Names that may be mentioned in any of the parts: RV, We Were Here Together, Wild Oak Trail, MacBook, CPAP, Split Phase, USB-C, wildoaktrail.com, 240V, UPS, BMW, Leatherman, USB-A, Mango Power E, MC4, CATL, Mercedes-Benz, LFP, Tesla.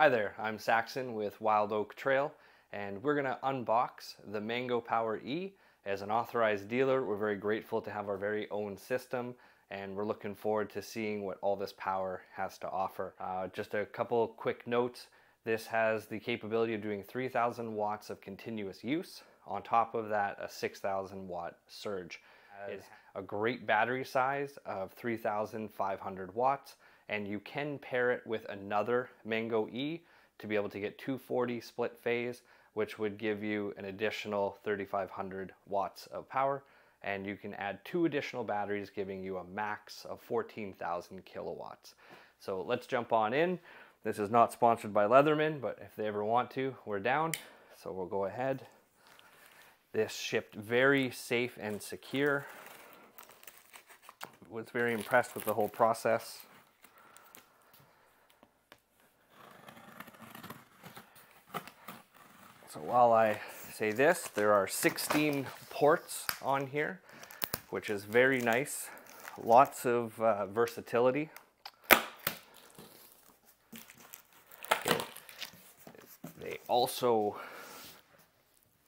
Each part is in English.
Hi there, I'm Saxon with Wild Oak Trail, and we're going to unbox the Mango Power E. As an authorized dealer, we're very grateful to have our very own system, and we're looking forward to seeing what all this power has to offer. Just a couple quick notes. This has the capability of doing 3,000 watts of continuous use. On top of that, a 6,000 watt surge. It's a great battery size of 3,500 watts, and you can pair it with another Mango E to be able to get 240 split phase, which would give you an additional 3,500 watts of power, and you can add two additional batteries, giving you a max of 14,000 kilowatts. So let's jump on in. This is not sponsored by Leatherman, but if they ever want to, we're down. So we'll go ahead. This shipped very safe and secure. Was very impressed with the whole process. So while I say this, there are 16 ports on here, which is very nice. Lots of versatility. They also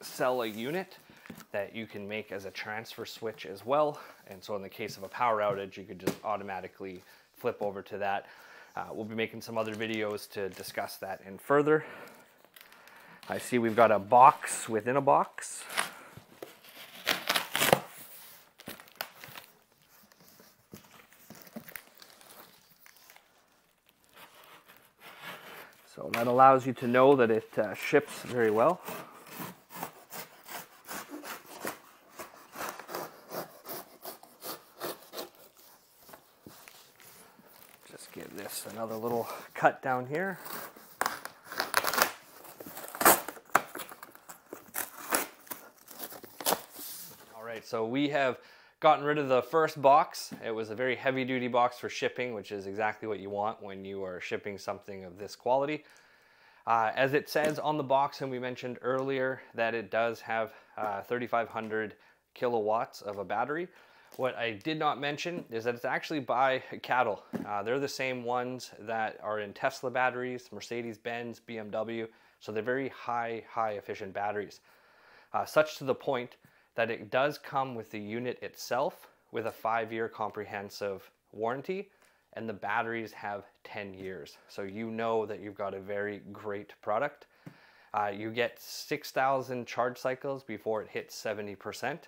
sell a unit that you can make as a transfer switch as well, and so in the case of a power outage, you could just automatically flip over to that. We'll be making some other videos to discuss that in further. I see we've got a box within a box. So that allows you to know that it ships very well. Give this another little cut down here. All right, so we have gotten rid of the first box. It was a very heavy duty box for shipping, which is exactly what you want when you are shipping something of this quality. As it says on the box, and we mentioned earlier that it does have 3,500 kilowatts of a battery. What I did not mention is that it's actually by CATL. They're the same ones that are in Tesla batteries, Mercedes-Benz, BMW. So they're very high efficient batteries. Such to the point that it does come with the unit itself with a 5-year comprehensive warranty, and the batteries have 10 years. So you know that you've got a very great product. You get 6,000 charge cycles before it hits 70%.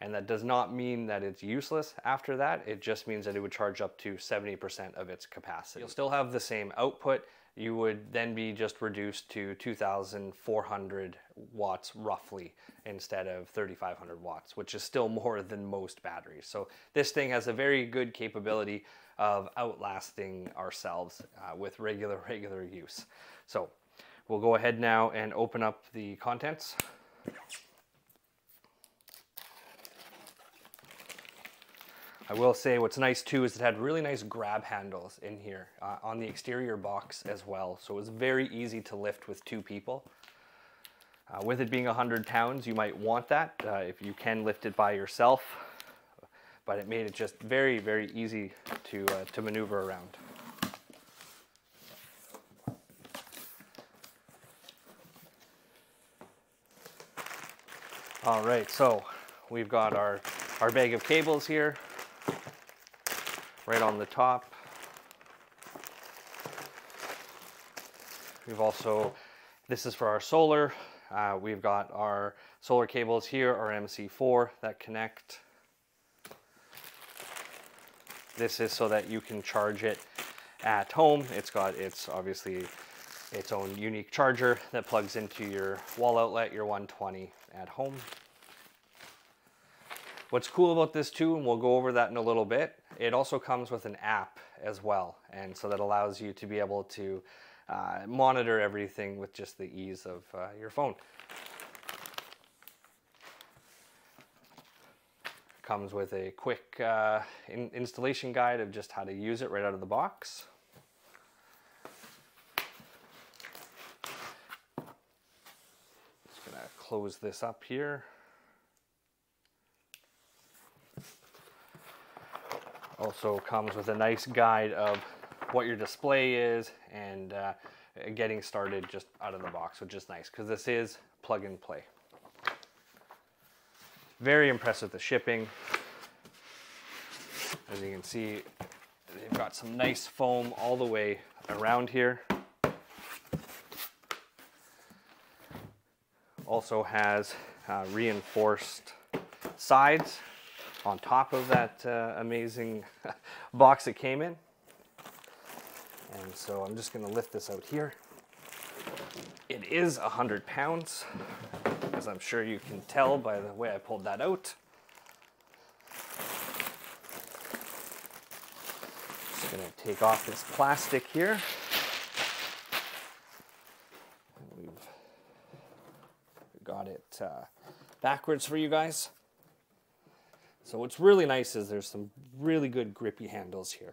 And that does not mean that it's useless after that. It just means that it would charge up to 70% of its capacity. You'll still have the same output. You would then be just reduced to 2,400 watts roughly instead of 3,500 watts, which is still more than most batteries. So this thing has a very good capability of outlasting ourselves with regular use. So we'll go ahead now and open up the contents. I will say what's nice too is it had really nice grab handles in here on the exterior box as well. So it was very easy to lift with two people. With it being 100 pounds, you might want that if you can lift it by yourself, but it made it just very easy to maneuver around. All right, so we've got our bag of cables here. Right on the top. We've also, this is for our solar. We've got our solar cables here, our MC4 that connect. This is so that you can charge it at home. It's got obviously its own unique charger that plugs into your wall outlet, your 120 at home. What's cool about this too, and we'll go over that in a little bit, it also comes with an app as well. And so that allows you to be able to monitor everything with just the ease of your phone. Comes with a quick installation guide of just how to use it right out of the box. Just gonna close this up here. Also comes with a nice guide of what your display is and getting started just out of the box, which is nice because this is plug and play. Very impressed with the shipping. As you can see, they've got some nice foam all the way around here. Also has reinforced sides on top of that amazing box it came in. And so I'm just going to lift this out here. It is 100 pounds, as I'm sure you can tell by the way I pulled that out. Just going to take off this plastic here. We've got it backwards for you guys. So what's really nice is there's some really good grippy handles here.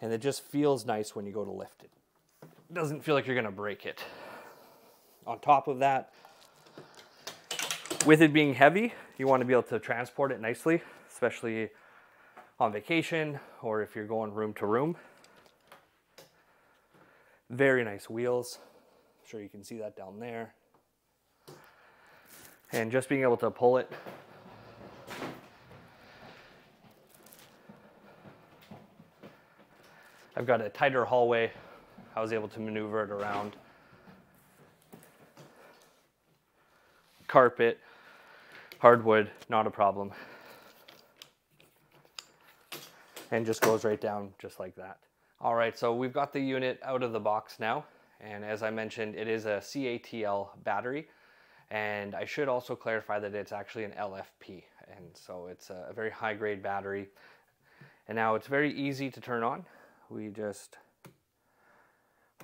And it just feels nice when you go to lift it. It doesn't feel like you're gonna break it. On top of that, with it being heavy, you wanna be able to transport it nicely, especially on vacation or if you're going room to room. Very nice wheels. I'm sure you can see that down there. And just being able to pull it . I've got a tighter hallway. I was able to maneuver it around. Carpet, hardwood, not a problem. And just goes right down just like that. All right, so we've got the unit out of the box now. And as I mentioned, it is a CATL battery. And I should also clarify that it's actually an LFP. And so it's a very high grade battery. And now it's very easy to turn on. We just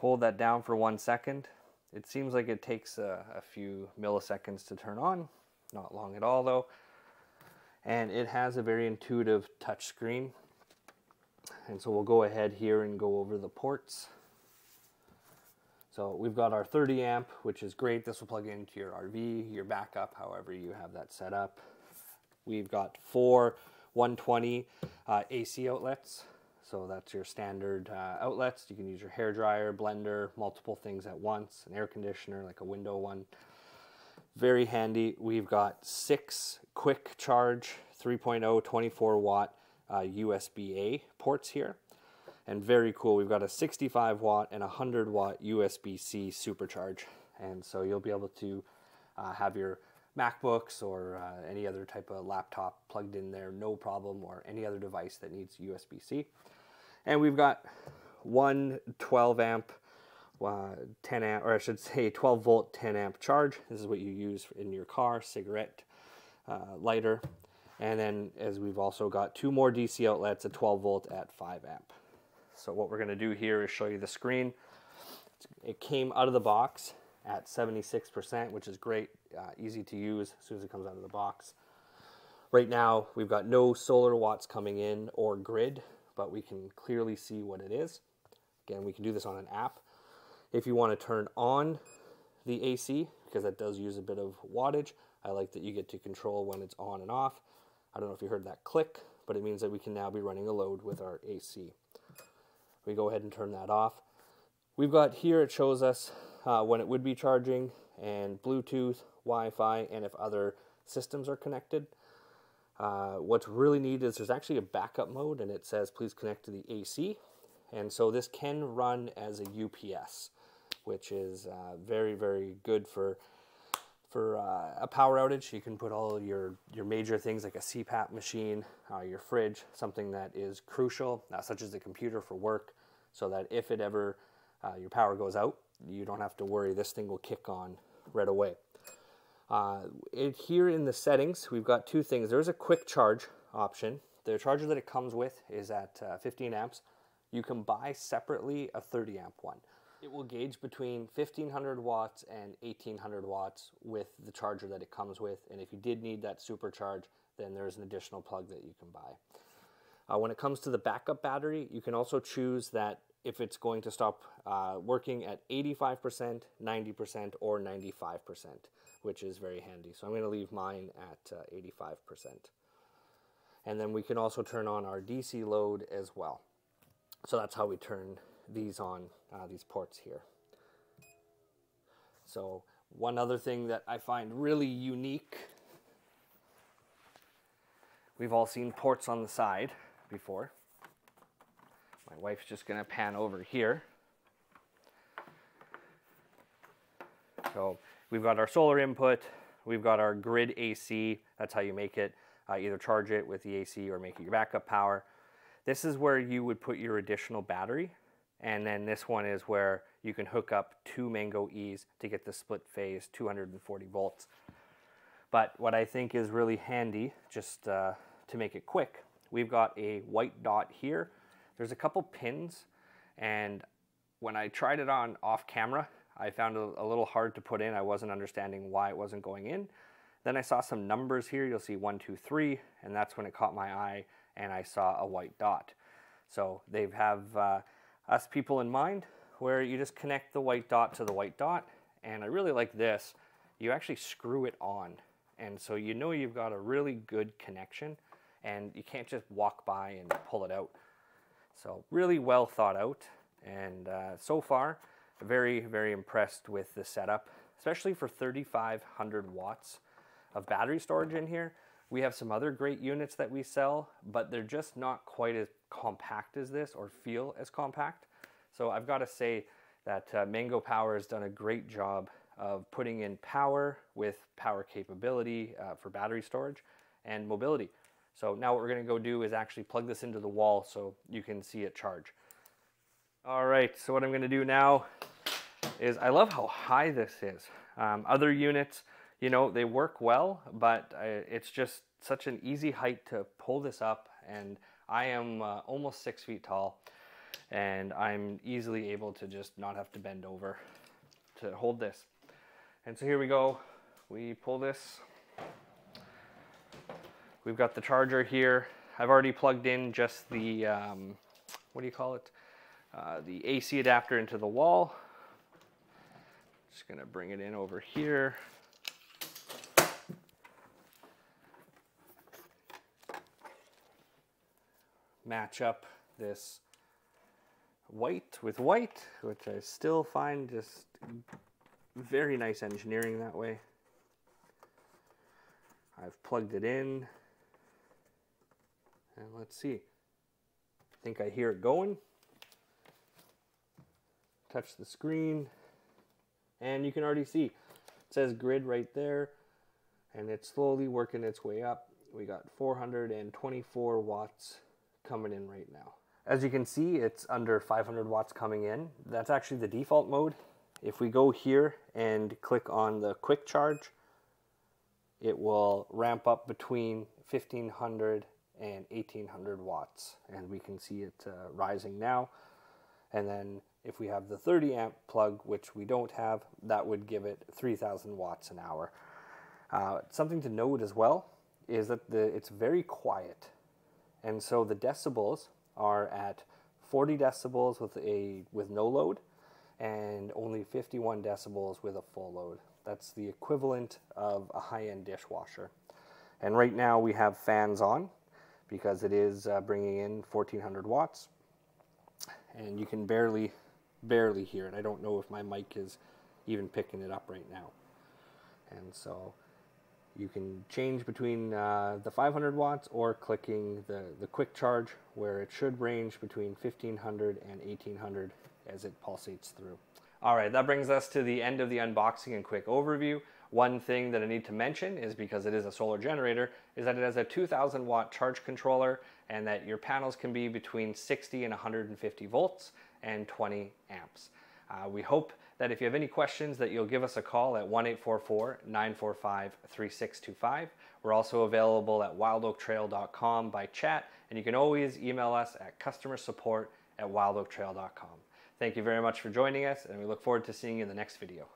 hold that down for 1 second. It seems like it takes a few milliseconds to turn on. Not long at all though. And it has a very intuitive touch screen. And so we'll go ahead here and go over the ports. So we've got our 30 amp, which is great. This will plug into your RV, your backup, however you have that set up. We've got 4 120 AC outlets. So that's your standard outlets. You can use your hairdryer, blender, multiple things at once, an air conditioner, like a window one. Very handy. We've got 6 quick charge, 3.0, 24 watt USB-A ports here. And very cool, we've got a 65 watt and 100 watt USB-C supercharge. And so you'll be able to have your MacBooks or any other type of laptop plugged in there, no problem, or any other device that needs USB-C. And we've got 1 12 amp, 10 amp, or I should say 12 volt, 10 amp charge. This is what you use in your car, cigarette lighter. And then as we've also got 2 more DC outlets, a 12 volt at 5 amp. So what we're gonna do here is show you the screen. It came out of the box at 76%, which is great, easy to use as soon as it comes out of the box. Right now, we've got no solar watts coming in or grid, but we can clearly see what it is. Again, we can do this on an app. If you want to turn on the AC, because that does use a bit of wattage, I like that you get to control when it's on and off. I don't know if you heard that click, but it means that we can now be running a load with our AC. We go ahead and turn that off. We've got here, it shows us when it would be charging, and Bluetooth, Wi-Fi, and if other systems are connected. What's really neat is there's actually a backup mode, and it says please connect to the AC. And so this can run as a UPS, which is very, very good for a power outage. You can put all your major things like a CPAP machine, your fridge, something that is crucial, such as the computer for work, so that if it ever, your power goes out, you don't have to worry, this thing will kick on right away. Here in the settings, we've got 2 things. There's a quick charge option. The charger that it comes with is at 15 amps. You can buy separately a 30 amp one. It will gauge between 1500 watts and 1800 watts with the charger that it comes with. And if you did need that supercharge, then there's an additional plug that you can buy. When it comes to the backup battery, you can also choose that if it's going to stop working at 85%, 90%, or 95%, which is very handy. So I'm going to leave mine at 85%. And then we can also turn on our DC load as well. So that's how we turn these on, these ports here. So one other thing that I find really unique, we've all seen ports on the side before. My wife's just gonna pan over here. So we've got our solar input, we've got our grid AC, that's how you make it, either charge it with the AC or make it your backup power. This is where you would put your additional battery, and then this one is where you can hook up two Mango E's to get the split phase 240 volts. But what I think is really handy, just to make it quick, we've got a white dot here. There's a couple pins, and when I tried it on off camera, I found it a little hard to put in. I wasn't understanding why it wasn't going in. Then I saw some numbers here. You'll see 1, 2, 3, and that's when it caught my eye and I saw a white dot. So they have us people in mind, where you just connect the white dot to the white dot. And I really like this. You actually screw it on. And so you know you've got a really good connection, and you can't just walk by and pull it out. So really well thought out. And so far, very, very impressed with the setup, especially for 3,500 watts of battery storage in here. We have some other great units that we sell, but they're just not quite as compact as this, or feel as compact. So I've got to say that Mango Power has done a great job of putting in power with power capability for battery storage and mobility. So now what we're going to go do is actually plug this into the wall so you can see it charge. All right, so what I'm going to do now is, I love how high this is. Other units, you know, they work well, but it's just such an easy height to pull this up. And I am almost 6 feet tall, and I'm easily able to just not have to bend over to hold this. And so here we go. We pull this. We've got the charger here. I've already plugged in just the, what do you call it? The AC adapter into the wall. Just gonna bring it in over here. Match up this white with white, which I still find just very nice engineering that way. I've plugged it in, and let's see. I think I hear it going. Touch the screen, and you can already see it says grid right there, and it's slowly working its way up. We got 424 watts coming in right now. As you can see, it's under 500 watts coming in. That's actually the default mode. If we go here and click on the quick charge, it will ramp up between 1500 and 1800 watts, and we can see it rising now. And then if we have the 30 amp plug, which we don't have, that would give it 3,000 watts an hour. Something to note as well is that it's very quiet. And so the decibels are at 40 decibels with no load, and only 51 decibels with a full load. That's the equivalent of a high-end dishwasher. And right now we have fans on because it is bringing in 1,400 watts. And you can barely hear it. I don't know if my mic is even picking it up right now. And so you can change between the 500 watts or clicking the quick charge, where it should range between 1500 and 1800 as it pulsates through. All right, that brings us to the end of the unboxing and quick overview. One thing that I need to mention is, because it is a solar generator, is that it has a 2,000 watt charge controller, and that your panels can be between 60 and 150 volts and 20 amps. We hope that if you have any questions, that you'll give us a call at 1-844-945-3625. We're also available at wildoaktrail.com by chat, and you can always email us at customersupport@wildoaktrail.com. Thank you very much for joining us, and we look forward to seeing you in the next video.